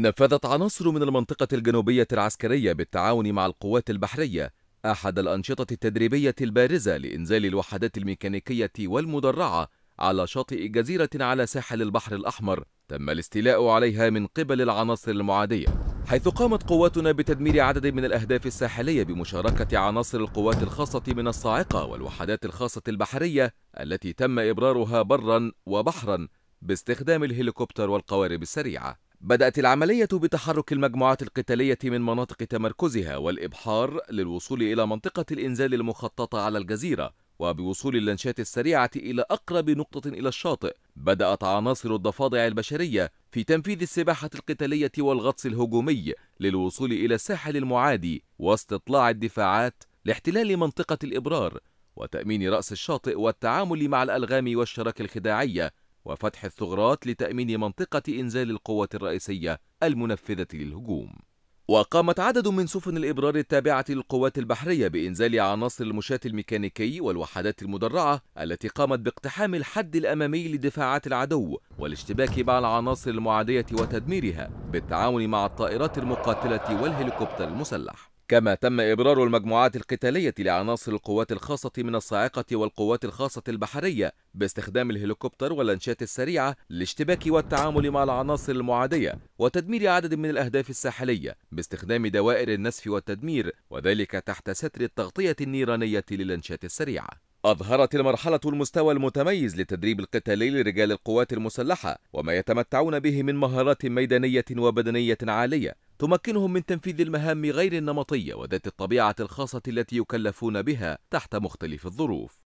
نفذت عناصر من المنطقة الجنوبية العسكرية بالتعاون مع القوات البحرية أحد الأنشطة التدريبية البارزة لإنزال الوحدات الميكانيكية والمدرعة على شاطئ جزيرة على ساحل البحر الأحمر تم الاستيلاء عليها من قبل العناصر المعادية، حيث قامت قواتنا بتدمير عدد من الأهداف الساحلية بمشاركة عناصر القوات الخاصة من الصاعقة والوحدات الخاصة البحرية التي تم إبرارها برا وبحرا باستخدام الهليكوبتر والقوارب السريعة. بدأت العملية بتحرك المجموعات القتالية من مناطق تمركزها والإبحار للوصول إلى منطقة الإنزال المخططة على الجزيرة، وبوصول اللانشات السريعة إلى أقرب نقطة إلى الشاطئ بدأت عناصر الضفادع البشرية في تنفيذ السباحة القتالية والغطس الهجومي للوصول إلى الساحل المعادي واستطلاع الدفاعات لاحتلال منطقة الإبرار وتأمين رأس الشاطئ والتعامل مع الألغام والشراك الخداعية وفتح الثغرات لتأمين منطقة إنزال القوة الرئيسية المنفذة للهجوم. وقامت عدد من سفن الإبرار التابعة للقوات البحرية بإنزال عناصر المشاة الميكانيكي والوحدات المدرعة التي قامت باقتحام الحد الأمامي لدفاعات العدو والاشتباك مع العناصر المعادية وتدميرها بالتعاون مع الطائرات المقاتلة والهليكوبتر المسلح. كما تم إبرار المجموعات القتالية لعناصر القوات الخاصة من الصاعقة والقوات الخاصة البحرية باستخدام الهليكوبتر واللانشات السريعة للاشتباك والتعامل مع العناصر المعادية وتدمير عدد من الأهداف الساحلية باستخدام دوائر النسف والتدمير، وذلك تحت ستر التغطية النيرانية للانشات السريعة. أظهرت المرحلة المستوى المتميز للتدريب القتالي لرجال القوات المسلحة وما يتمتعون به من مهارات ميدانية وبدنية عالية تمكنهم من تنفيذ المهام غير النمطية وذات الطبيعة الخاصة التي يكلفون بها تحت مختلف الظروف.